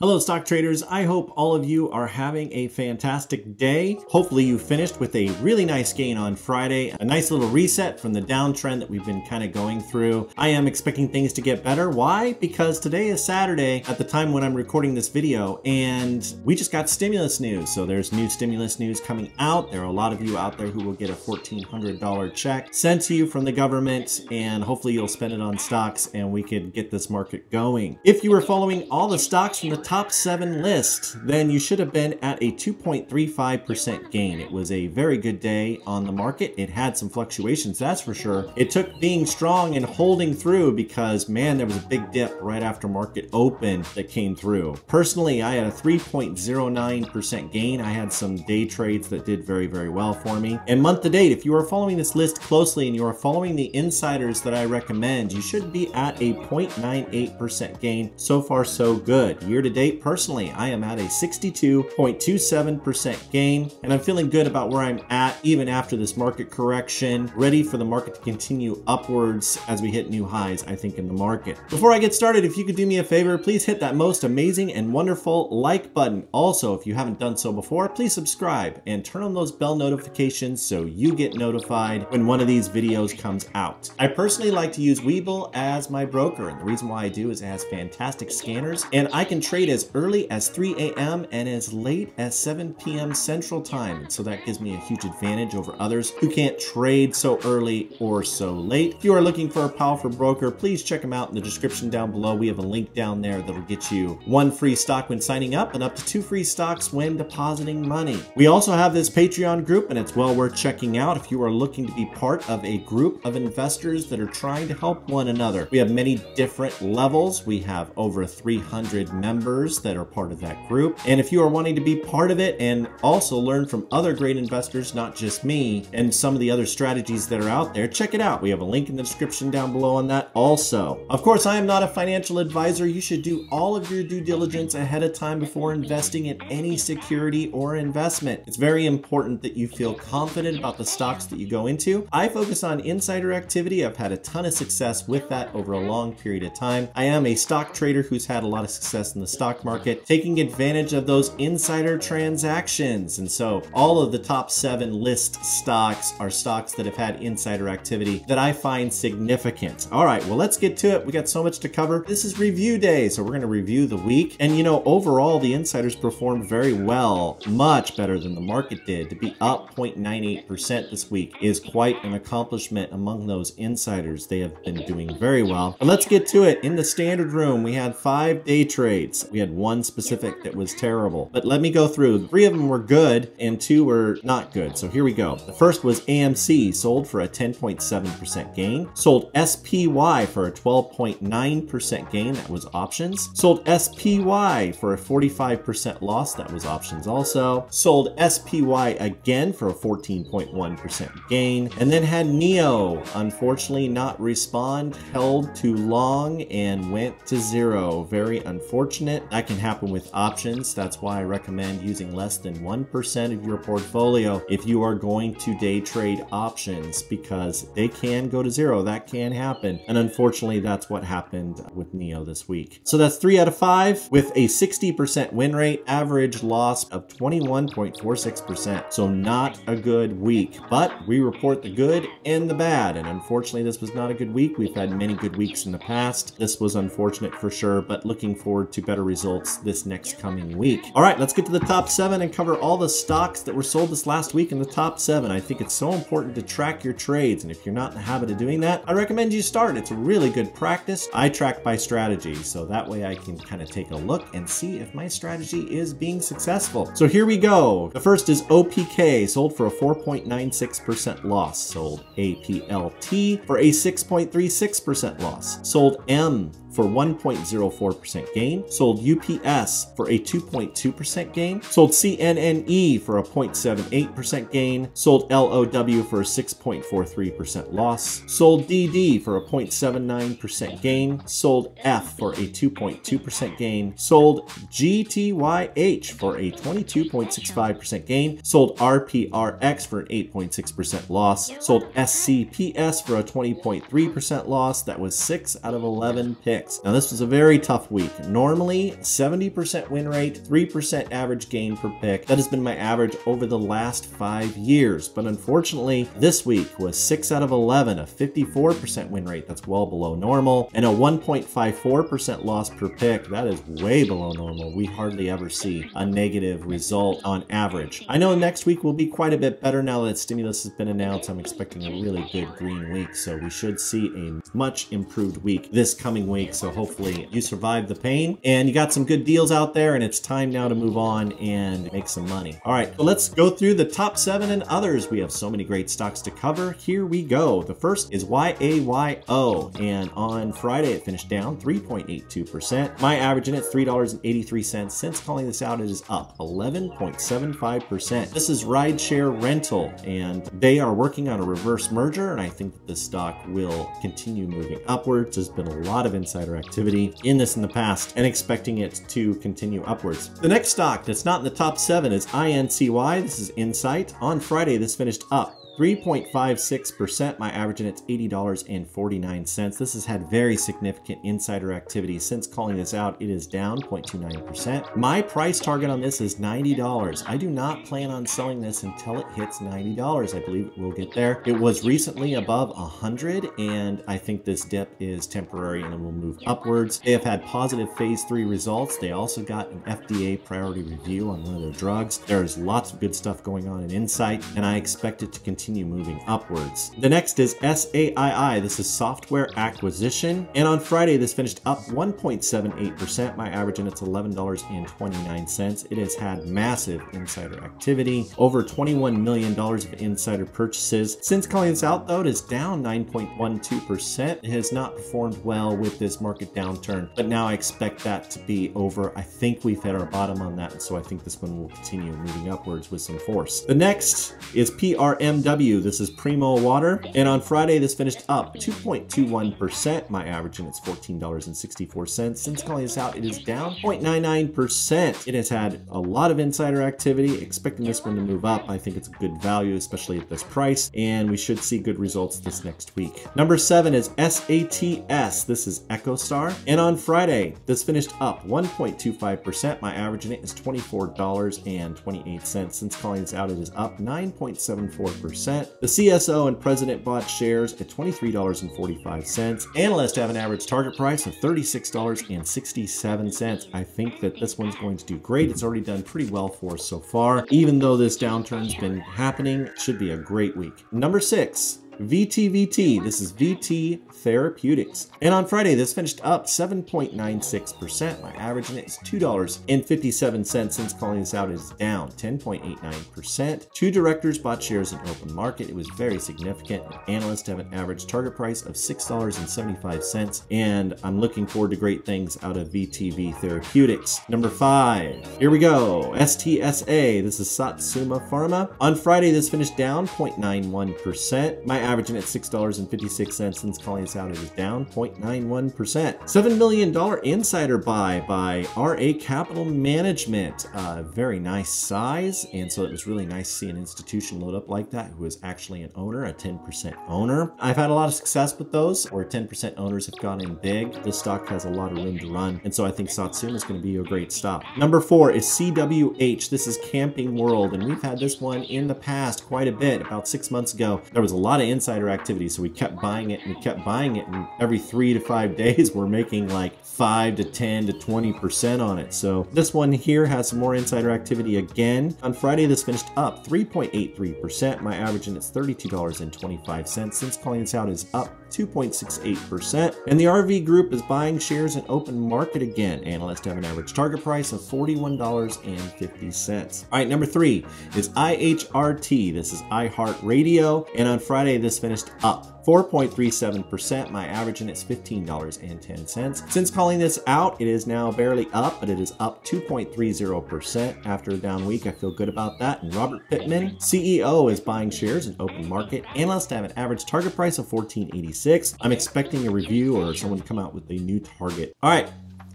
Hello stock traders, I hope all of you are having a fantastic day. Hopefully you finished with a really nice gain on Friday, a nice little reset from the downtrend that we've been kind of going through. I am expecting things to get better. Why? Because today is Saturday at the time when I'm recording this video and we just got stimulus news. So there's new stimulus news coming out. There are a lot of you out there who will get a $1,400 check sent to you from the government and hopefully you'll spend it on stocks and we could get this market going. If you were following all the stocks from the top 7 list, then you should have been at a 2.35% gain. It was a very good day on the market. It had some fluctuations, that's for sure. It took being strong and holding through because, man, there was a big dip right after market open that came through. Personally, I had a 3.09% gain. I had some day trades that did very, very well for me. And month to date, if you are following this list closely and you are following the insiders that I recommend, you should be at a 0.98% gain. So far, so good. Year to date, personally, I am at a 62.27% gain, and I'm feeling good about where I'm at even after this market correction, ready for the market to continue upwards as we hit new highs, I think, in the market. Before I get started, if you could do me a favor, please hit that most amazing and wonderful like button. Also, if you haven't done so before, please subscribe and turn on those bell notifications so you get notified when one of these videos comes out. I personally like to use Webull as my broker, and the reason why I do is it has fantastic scanners, and I can trade as early as 3 a.m. and as late as 7 p.m. Central Time. And so that gives me a huge advantage over others who can't trade so early or so late. If you are looking for a powerful broker, please check them out in the description down below. We have a link down there that'll get you 1 free stock when signing up and up to 2 free stocks when depositing money. We also have this Patreon group and it's well worth checking out if you are looking to be part of a group of investors that are trying to help one another. We have many different levels. We have over 300 members that are part of that group. And if you are wanting to be part of it and also learn from other great investors, not just me, and some of the other strategies that are out there, check it out. We have a link in the description down below on that also. Of course, I am not a financial advisor. You should do all of your due diligence ahead of time before investing in any security or investment. It's very important that you feel confident about the stocks that you go into. I focus on insider activity. I've had a ton of success with that over a long period of time. I am a stock trader who's had a lot of success in the stock market, taking advantage of those insider transactions. And so all of the top 7 list stocks are stocks that have had insider activity that I find significant. All right, well, let's get to it. We got so much to cover. This is review day, so we're going to review the week. And you know, overall, the insiders performed very well, much better than the market did. To be up 0.98% this week is quite an accomplishment among those insiders. They have been doing very well. But let's get to it. In the standard room, we had 5 day trades. We had one specific that was terrible, but let me go through. 3 of them were good and 2 were not good. So here we go. The first was AMC, sold for a 10.7% gain, sold SPY for a 12.9% gain. That was options. Sold SPY for a 45% loss. That was options also. Sold SPY again for a 14.1% gain, and then had NIO, unfortunately not respond, held too long and went to zero. Very unfortunate. That can happen with options. That's why I recommend using less than 1% of your portfolio if you are going to day trade options, because they can go to zero. That can happen. And unfortunately, that's what happened with NIO this week. So that's 3 out of 5 with a 60% win rate, average loss of 21.46%. So not a good week, but we report the good and the bad. And unfortunately, this was not a good week. We've had many good weeks in the past. This was unfortunate for sure, but looking forward to better results this next coming week. All right, let's get to the top 7 and cover all the stocks that were sold this last week in the top 7. I think it's so important to track your trades, and if you're not in the habit of doing that, I recommend you start. It's a really good practice. I track by strategy, so that way I can kind of take a look and see if my strategy is being successful. So here we go. The first is OPK, sold for a 4.96% loss. Sold APLT for a 6.36% loss. Sold M for 1.04% gain, sold UPS for a 2.2% gain, sold CNNE for a 0.78% gain, sold LOW for a 6.43% loss, sold DD for a 0.79% gain, sold F for a 2.2% gain, sold GTYH for a 22.65% gain, sold RPRX for an 8.6% loss, sold SCPS for a 20.3% loss. That was 6 out of 11 picks. Now this was a very tough week. Normally 70% win rate, 3% average gain per pick. That has been my average over the last 5 years. But unfortunately, this week was 6 out of 11, a 54% win rate. That's well below normal. And a 1.54% loss per pick. That is way below normal. We hardly ever see a negative result on average. I know next week will be quite a bit better now that stimulus has been announced. I'm expecting a really good green week, so we should see a much improved week this coming week. So hopefully you survived the pain and you got some good deals out there, and it's time now to move on and make some money. All right, so let's go through the top 7 and others. We have so many great stocks to cover. Here we go. The first is YAYO, and on Friday it finished down 3.82%. My average in it's $3.83. Since calling this out, it is up 11.75%. This is rideshare rental, and they are working on a reverse merger, and I think that this stock will continue moving upwards. There's been a lot of insider activity in this in the past, and expecting it to continue upwards. The next stock that's not in the top 7 is INCY. This is Insight. On Friday, this finished up 3.56%. My average in it's $80.49. This has had very significant insider activity. Since calling this out, it is down 0.29%. My price target on this is $90. I do not plan on selling this until it hits $90. I believe it will get there. It was recently above 100, and I think this dip is temporary and it will move upwards. They have had positive phase 3 results. They also got an FDA priority review on one of their drugs. There is lots of good stuff going on in Insight, and I expect it to continue moving upwards. The next is SAII. This is Software Acquisition. And on Friday, this finished up 1.78%. My average in it's $11.29. It has had massive insider activity, over $21 million of insider purchases. Since calling this out, though, it is down 9.12%. It has not performed well with this market downturn, but now I expect that to be over. I think we've hit our bottom on that, and so I think this one will continue moving upwards with some force. The next is PRMW. This is Primo Water, and on Friday this finished up 2.21%. My average in it's $14.64. Since calling this out, it is down 0.99%. It has had a lot of insider activity. Expecting this one to move up. I think it's a good value, especially at this price, and we should see good results this next week. Number 7 is SATS. This is EchoStar, and on Friday this finished up 1.25%. My average in it is $24.28. Since calling this out, it is up 9.74%. The CSO and president bought shares at $23.45. Analysts have an average target price of $36.67. I think that this one's going to do great. It's already done pretty well for us so far. Even though this downturn's been happening, it should be a great week. Number 6. VTVT. This is VT Therapeutics. And on Friday, this finished up 7.96%. My average in it is $2.57. Since calling this out, it is down 10.89%. 2 directors bought shares in open market. It was very significant. Analysts have an average target price of $6.75. And I'm looking forward to great things out of VTV Therapeutics. Number 5. Here we go. STSA. This is Satsuma Pharma. On Friday, this finished down 0.91%. My average in it's $6.56. Since calling this out, it is down 0.91%. $7 million insider buy by RA Capital Management. Very nice size. And so it was really nice to see an institution load up like that who is actually an owner, a 10% owner. I've had a lot of success with those where 10% owners have gone in big. This stock has a lot of room to run. And so I think Satsuma is going to be a great stop. Number 4 is CWH. This is Camping World. And we've had this one in the past quite a bit. About 6 months ago, there was a lot of insider activity, so we kept buying it and we kept buying it, and every 3 to 5 days we're making like 5 to 10 to 20% on it. So this one here has some more insider activity again. On Friday this finished up 3.83%. My average in it's $32.25. Since calling this out is up 2.68%. And the RV Group is buying shares in open market again. Analysts have an average target price of $41.50. All right, number 3 is IHRT. This is iHeart Radio. And on Friday, this finished up 4.37%. My average in it's $15.10. Since calling this out, it is now barely up, but it is up 2.30% after a down week. I feel good about that. And Robert Pittman, CEO, is buying shares in open market. Analysts have an average target price of $14.86. I'm expecting a review or someone to come out with a new target. All right.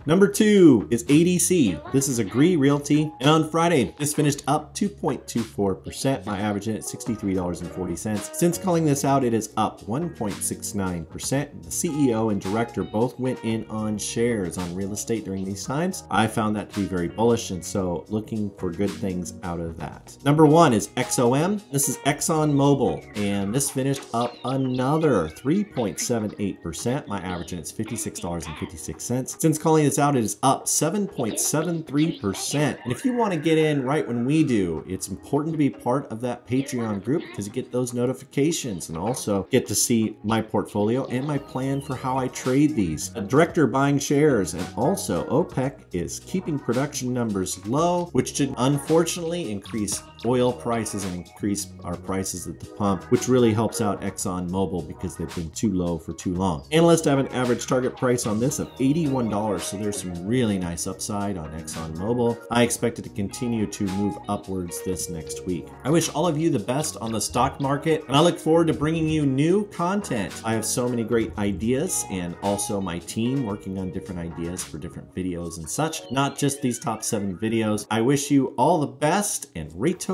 Number 2 is ADC. This is Agree Realty. And on Friday, this finished up 2.24%. My average in at $63.40. Since calling this out, it is up 1.69%. The CEO and director both went in on shares on real estate during these times. I found that to be very bullish, and so looking for good things out of that. Number 1 is XOM. This is ExxonMobil, and this finished up another 3.78%. My average in it's $56.56. Since calling this out, it is up 7.73%. And if you want to get in right when we do, it's important to be part of that Patreon group because you get those notifications and also get to see my portfolio and my plan for how I trade these. A director buying shares, and also OPEC is keeping production numbers low, which should unfortunately increase oil prices and increase our prices at the pump, which really helps out ExxonMobil because they've been too low for too long. Analysts have an average target price on this of $81, so there's some really nice upside on ExxonMobil. I expect it to continue to move upwards this next week. I wish all of you the best on the stock market, and I look forward to bringing you new content. I have so many great ideas, and also my team working on different ideas for different videos and such, not just these top 7 videos. I wish you all the best, and Beethoven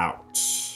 out.